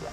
Yeah.